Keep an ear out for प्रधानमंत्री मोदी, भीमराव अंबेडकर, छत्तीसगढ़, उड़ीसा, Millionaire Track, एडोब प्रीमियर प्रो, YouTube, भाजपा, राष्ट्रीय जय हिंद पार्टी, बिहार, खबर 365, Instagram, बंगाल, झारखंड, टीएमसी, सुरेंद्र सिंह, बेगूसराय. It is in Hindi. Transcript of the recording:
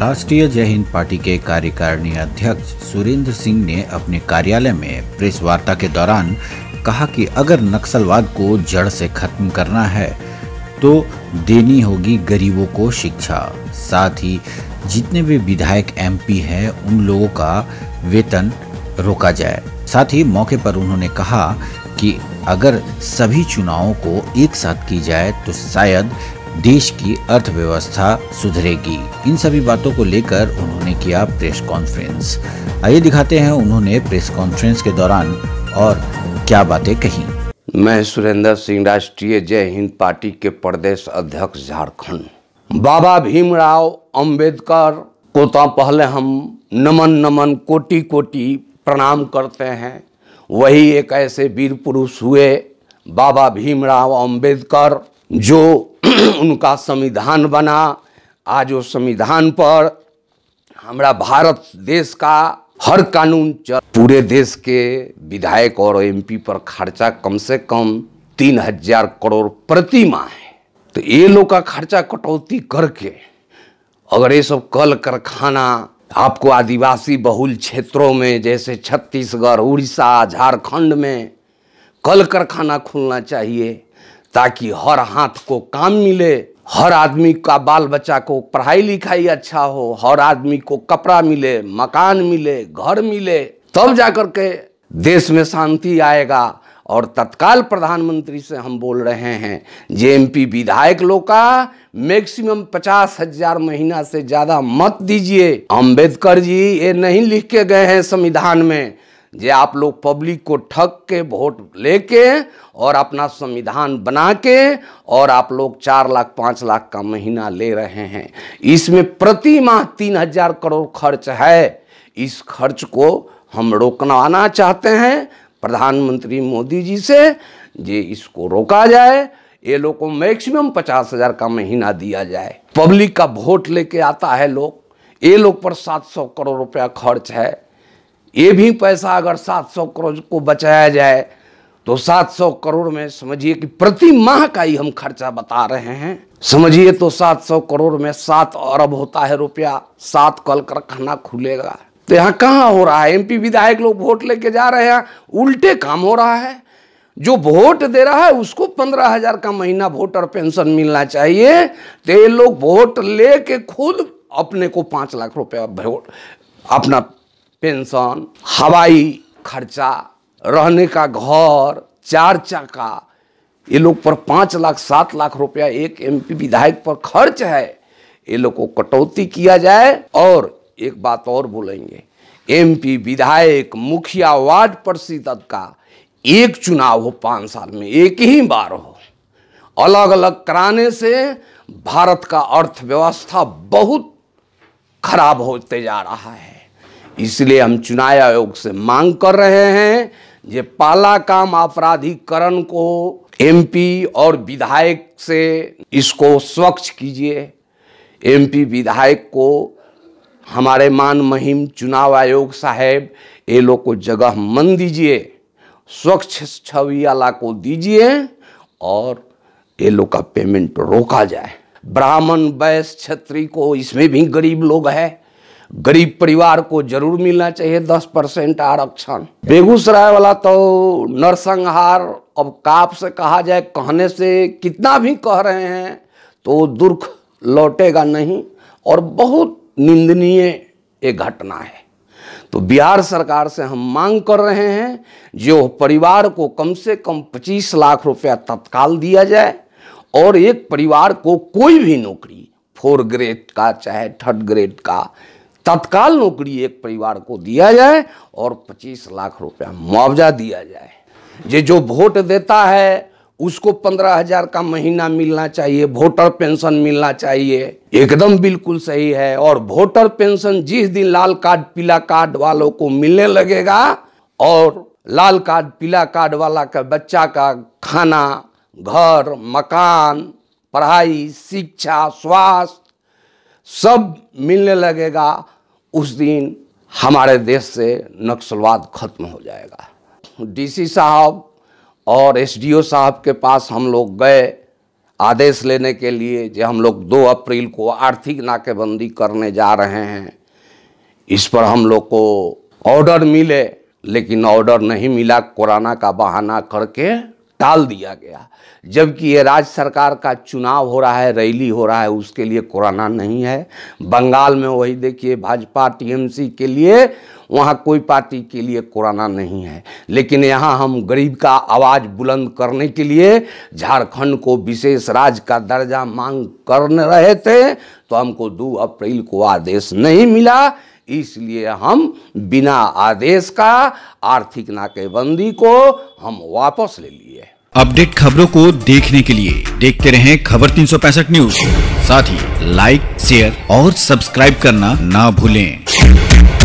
राष्ट्रीय जय हिंद पार्टी के कार्यकारिणी अध्यक्ष सुरेंद्र सिंह ने अपने कार्यालय में प्रेस वार्ता के दौरान कहा कि अगर नक्सलवाद को जड़ से खत्म करना है तो देनी होगी गरीबों को शिक्षा। साथ ही जितने भी विधायक एमपी हैं उन लोगों का वेतन रोका जाए। साथ ही मौके पर उन्होंने कहा कि अगर सभी चुनावों को एक साथ की जाए तो शायद देश की अर्थव्यवस्था सुधरेगी। इन सभी बातों को लेकर उन्होंने किया प्रेस कॉन्फ्रेंस। आइए दिखाते हैं उन्होंने प्रेस कॉन्फ्रेंस के दौरान और क्या बातें कही। मैं सुरेंद्र सिंह, राष्ट्रीय जय हिंद पार्टी के प्रदेश अध्यक्ष झारखंड। बाबा भीमराव अंबेडकर को तो पहले हम नमन नमन कोटि कोटि प्रणाम करते हैं। वही एक ऐसे वीर पुरुष हुए बाबा भीमराव अंबेडकर, जो उनका संविधान बना। आज वो संविधान पर हमारा भारत देश का हर कानून पूरे देश के विधायक और एमपी पर खर्चा कम से कम 3000 करोड़ प्रति माह है। तो ये लोग का खर्चा कटौती करके अगर ये सब कल कारखाना आपको आदिवासी बहुल क्षेत्रों में जैसे छत्तीसगढ़, उड़ीसा, झारखंड में कल कारखाना खुलना चाहिए ताकि हर हाथ को काम मिले, हर आदमी का बाल बच्चा को पढ़ाई लिखाई अच्छा हो, हर आदमी को कपड़ा मिले, मकान मिले, घर मिले, तब जाकर के देश में शांति आएगा। और तत्काल प्रधानमंत्री से हम बोल रहे हैं, जेएमपी विधायक लोग का मैक्सिमम 50,000 महीना से ज़्यादा मत दीजिए। अंबेडकर जी ये नहीं लिख के गए हैं संविधान में जे आप लोग पब्लिक को ठग के वोट लेके और अपना संविधान बना के और आप लोग 4 लाख 5 लाख का महीना ले रहे हैं। इसमें प्रति माह 3000 करोड़ खर्च है। इस खर्च को हम रोकना चाहते हैं प्रधानमंत्री मोदी जी से, जे इसको रोका जाए। ये लोग को मैक्सिमम 50,000 का महीना दिया जाए। पब्लिक का वोट लेके आता है लोग, ये लोग पर 700 करोड़ रुपया खर्च है। ये भी पैसा अगर 700 करोड़ को बचाया जाए तो 700 करोड़ में समझिए कि प्रति माह का ही हम खर्चा बता रहे हैं, समझिए तो 700 करोड़ में 7 अरब होता है रुपया। 7 कल कारखाना खुलेगा। तो यहाँ कहाँ हो रहा है? एमपी विधायक लोग वोट लेके जा रहे हैं, उल्टे काम हो रहा है। जो वोट दे रहा है उसको 15,000 का महीना वोटर पेंशन मिलना चाहिए। तो ये लोग वोट लेके खुद अपने को 5 लाख रुपया वोट, अपना पेंशन, हवाई खर्चा, रहने का घर, 4 चाका, ये लोग पर 5 लाख 7 लाख रुपया एक एमपी विधायक पर खर्च है। ये लोग को कटौती किया जाए। और एक बात और बोलेंगे, एमपी विधायक मुखिया वार्ड परिषद का एक चुनाव हो 5 साल में एक ही बार हो, अलग अलग कराने से भारत का अर्थव्यवस्था बहुत खराब होते जा रहा है। इसलिए हम चुनाव आयोग से मांग कर रहे हैं ये पाला काम आपराधिकरण को एमपी और विधायक से इसको स्वच्छ कीजिए। एमपी विधायक को हमारे मान महिम चुनाव आयोग साहेब, ये लोग को जगह मन दीजिए, स्वच्छ छवि वाला को दीजिए और ये लोग का पेमेंट रोका जाए। ब्राह्मण, वैश्य, क्षत्रिय को, इसमें भी गरीब लोग हैं, गरीब परिवार को जरूर मिलना चाहिए 10% आरक्षण। बेगूसराय वाला तो नरसंहार, अब काप से कहा जाए, कहने से कितना भी कह रहे हैं तो दुर्ख लौटेगा नहीं और बहुत निंदनीय एक घटना है। तो बिहार सरकार से हम मांग कर रहे हैं जो परिवार को कम से कम 25 लाख रुपया तत्काल दिया जाए और एक परिवार को कोई भी नौकरी 4 ग्रेड का चाहे 3rd ग्रेड का तत्काल नौकरी एक परिवार को दिया जाए और 25 लाख रुपया मुआवजा दिया जाए। ये जो वोट देता है उसको 15,000 का महीना मिलना चाहिए, वोटर पेंशन मिलना चाहिए, एकदम बिल्कुल सही है। और वोटर पेंशन जिस दिन लाल कार्ड पीला कार्ड वालों को मिलने लगेगा और लाल कार्ड पीला कार्ड वाला का बच्चा का खाना, घर, मकान, पढ़ाई, शिक्षा, स्वास्थ्य सब मिलने लगेगा, उस दिन हमारे देश से नक्सलवाद खत्म हो जाएगा। डीसी साहब और एसडीओ साहब के पास हम लोग गए, आदेश लेने के लिए जो हम लोग 2 अप्रैल को आर्थिक नाकेबंदी करने जा रहे हैं, इस पर हम लोग को ऑर्डर मिले, लेकिन ऑर्डर नहीं मिला, कोरोना का बहाना करके टाल दिया गया। जबकि ये राज्य सरकार का चुनाव हो रहा है, रैली हो रहा है, उसके लिए कोरोना नहीं है। बंगाल में वही देखिए, भाजपा टीएमसी के लिए, वहाँ कोई पार्टी के लिए कोरोना नहीं है, लेकिन यहाँ हम गरीब का आवाज़ बुलंद करने के लिए झारखंड को विशेष राज्य का दर्जा मांग कर रहे थे, तो हमको 2 अप्रैल को आदेश नहीं मिला, इसलिए हम बिना आदेश का आर्थिक नाकेबंदी को हम वापस ले लिए। अपडेट खबरों को देखने के लिए देखते रहें खबर 365 न्यूज, साथ ही लाइक, शेयर और सब्सक्राइब करना ना भूलें।